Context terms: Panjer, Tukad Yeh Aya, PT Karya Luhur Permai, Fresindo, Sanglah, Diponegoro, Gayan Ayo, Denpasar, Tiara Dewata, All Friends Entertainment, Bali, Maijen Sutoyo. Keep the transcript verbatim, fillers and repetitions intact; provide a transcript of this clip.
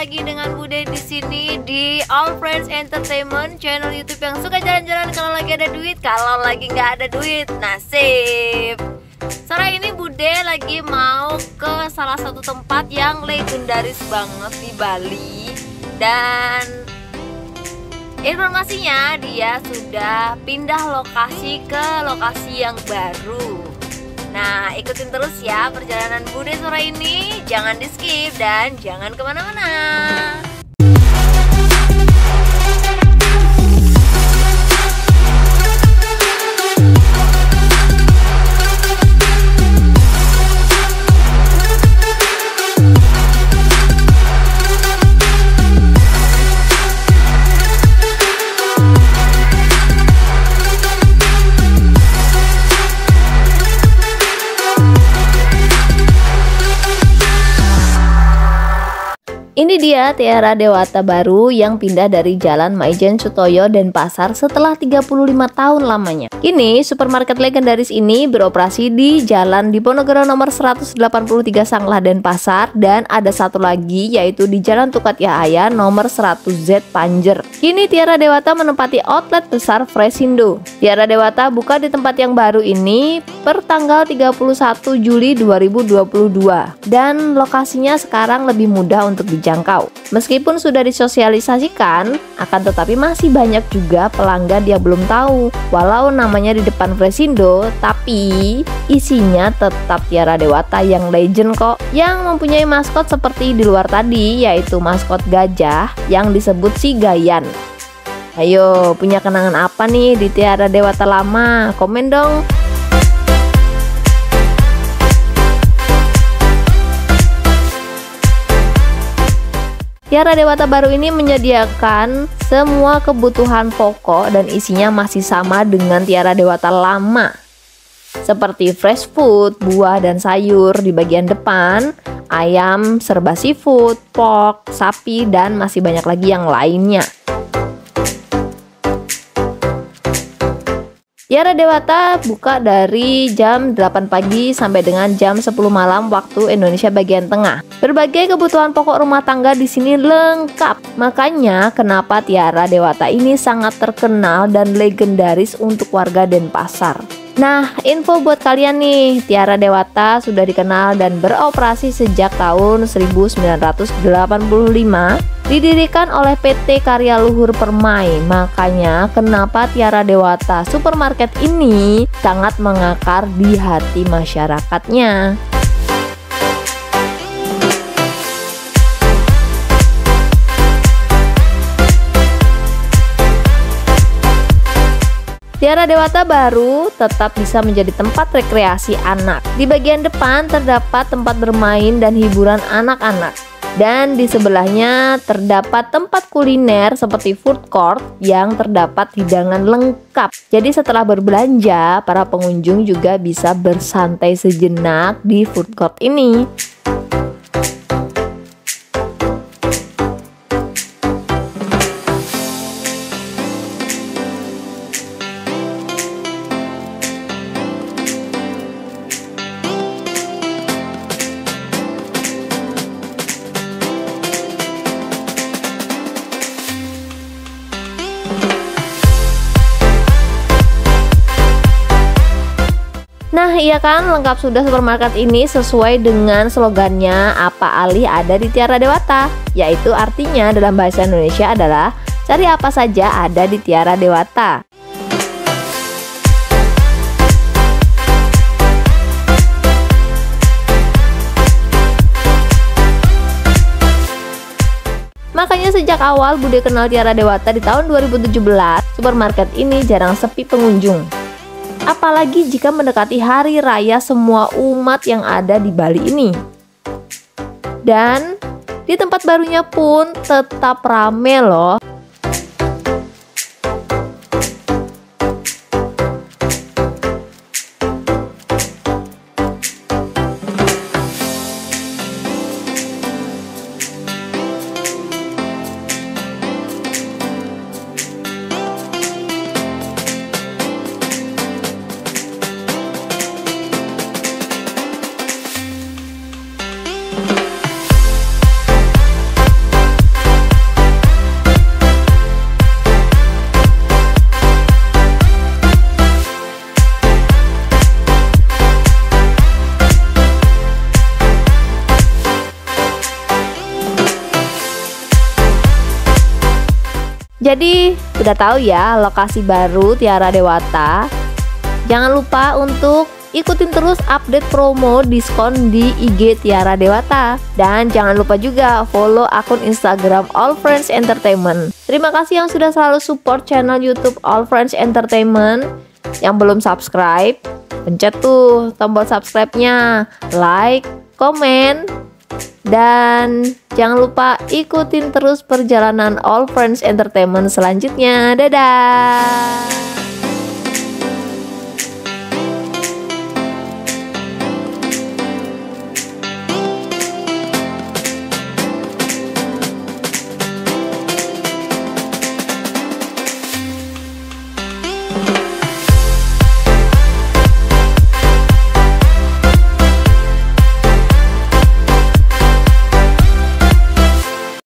lagi dengan Bude di sini di All Friends Entertainment, channel YouTube yang suka jalan-jalan kalau lagi ada duit, kalau lagi nggak ada duit, nasib. Sore ini Bude lagi mau ke salah satu tempat yang legendaris banget di Bali, dan informasinya dia sudah pindah lokasi ke lokasi yang baru. Nah, ikutin terus ya perjalanan Bude sore ini, jangan di skip dan jangan kemana-mana. Ini dia Tiara Dewata baru yang pindah dari Jalan Maijen Sutoyo Denpasar setelah tiga puluh lima tahun lamanya. Kini supermarket legendaris ini beroperasi di Jalan Diponegoro nomor seratus delapan puluh tiga Sanglah Denpasar, dan ada satu lagi yaitu di Jalan Tukad Yeh Aya nomor seratus Z Panjer. Kini Tiara Dewata menempati outlet besar Fresindo. Tiara Dewata buka di tempat yang baru ini per tanggal tiga puluh satu Juli dua ribu dua puluh dua, dan lokasinya sekarang lebih mudah untuk dijangkau. Meskipun sudah disosialisasikan, akan tetapi masih banyak juga pelanggan yang belum tahu. Walau namanya di depan Fresindo, tapi isinya tetap Tiara Dewata yang legend kok, yang mempunyai maskot seperti di luar tadi, yaitu maskot gajah yang disebut si Gayan. Ayo, punya kenangan apa nih di Tiara Dewata lama? Komen dong. Tiara Dewata baru ini menyediakan semua kebutuhan pokok dan isinya masih sama dengan Tiara Dewata lama, seperti fresh food, buah dan sayur di bagian depan, ayam, serba seafood, pork, sapi, dan masih banyak lagi yang lainnya. Tiara Dewata buka dari jam delapan pagi sampai dengan jam sepuluh malam waktu Indonesia bagian tengah. Berbagai kebutuhan pokok rumah tangga di sini lengkap. Makanya kenapa Tiara Dewata ini sangat terkenal dan legendaris untuk warga Denpasar. Nah, info buat kalian nih, Tiara Dewata sudah dikenal dan beroperasi sejak tahun seribu sembilan ratus delapan puluh lima. Didirikan oleh P T Karya Luhur Permai, makanya kenapa Tiara Dewata supermarket ini sangat mengakar di hati masyarakatnya. Tiara Dewata baru tetap bisa menjadi tempat rekreasi anak. Di bagian depan terdapat tempat bermain dan hiburan anak-anak. Dan di sebelahnya terdapat tempat kuliner seperti food court yang terdapat hidangan lengkap. Jadi setelah berbelanja, para pengunjung juga bisa bersantai sejenak di food court ini. Nah, iya kan, lengkap sudah supermarket ini sesuai dengan slogannya apa alih ada di Tiara Dewata, yaitu artinya dalam bahasa Indonesia adalah cari apa saja ada di Tiara Dewata. Makanya sejak awal Bude kenal Tiara Dewata di tahun dua ribu tujuh belas, supermarket ini jarang sepi pengunjung. Apalagi jika mendekati hari raya semua umat yang ada di Bali ini. Dan di tempat barunya pun tetap rame loh. Jadi udah tahu ya lokasi baru Tiara Dewata. Jangan lupa untuk ikutin terus update promo diskon di I G Tiara Dewata. Dan jangan lupa juga follow akun Instagram All Friends Entertainment. Terima kasih yang sudah selalu support channel YouTube All Friends Entertainment. Yang belum subscribe, pencet tuh tombol subscribe-nya, like, komen, dan jangan lupa ikutin terus perjalanan All Friends Entertainment selanjutnya. Dadah!